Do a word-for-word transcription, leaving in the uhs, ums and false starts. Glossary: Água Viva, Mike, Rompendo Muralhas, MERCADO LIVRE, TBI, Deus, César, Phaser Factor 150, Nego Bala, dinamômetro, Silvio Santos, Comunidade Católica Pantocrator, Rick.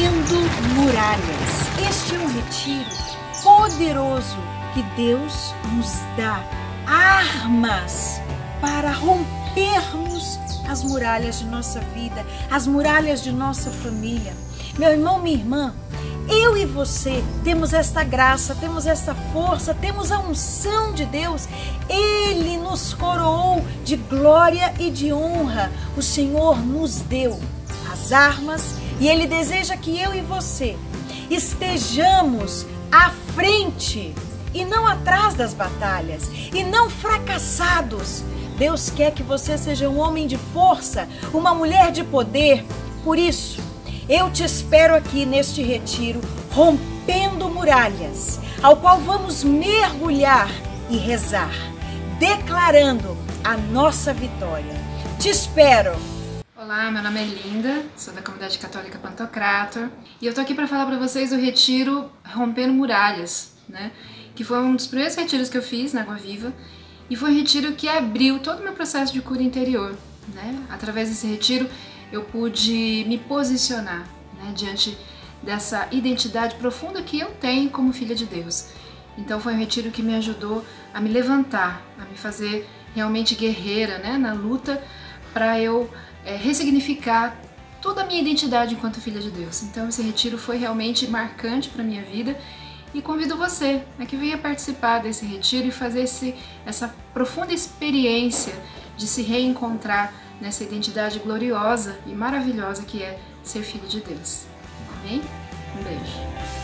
Rompendo Muralhas. Este é um retiro poderoso que Deus nos dá armas para rompermos as muralhas de nossa vida, as muralhas de nossa família. Meu irmão, minha irmã, eu e você temos esta graça, temos esta força, temos a unção de Deus. Ele nos coroou de glória e de honra. O Senhor nos deu as armas e Ele deseja que eu e você estejamos à frente e não atrás das batalhas e não fracassados. Deus quer que você seja um homem de força, uma mulher de poder. Por isso, eu te espero aqui neste retiro, Rompendo Muralhas, ao qual vamos mergulhar e rezar, declarando a nossa vitória. Te espero! Olá, meu nome é Linda, sou da Comunidade Católica Pantocrator e eu tô aqui para falar para vocês do retiro Rompendo Muralhas, né? Que foi um dos primeiros retiros que eu fiz na Água Viva e foi um retiro que abriu todo o meu processo de cura interior, né? Através desse retiro, eu pude me posicionar, né, diante dessa identidade profunda que eu tenho como filha de Deus. Então foi um retiro que me ajudou a me levantar, a me fazer realmente guerreira, né, na luta para eu é, ressignificar toda a minha identidade enquanto filha de Deus. Então esse retiro foi realmente marcante para a minha vida e convido você a que venha participar desse retiro e fazer esse, essa profunda experiência de se reencontrar nessa identidade gloriosa e maravilhosa que é ser filho de Deus. Amém? Um beijo.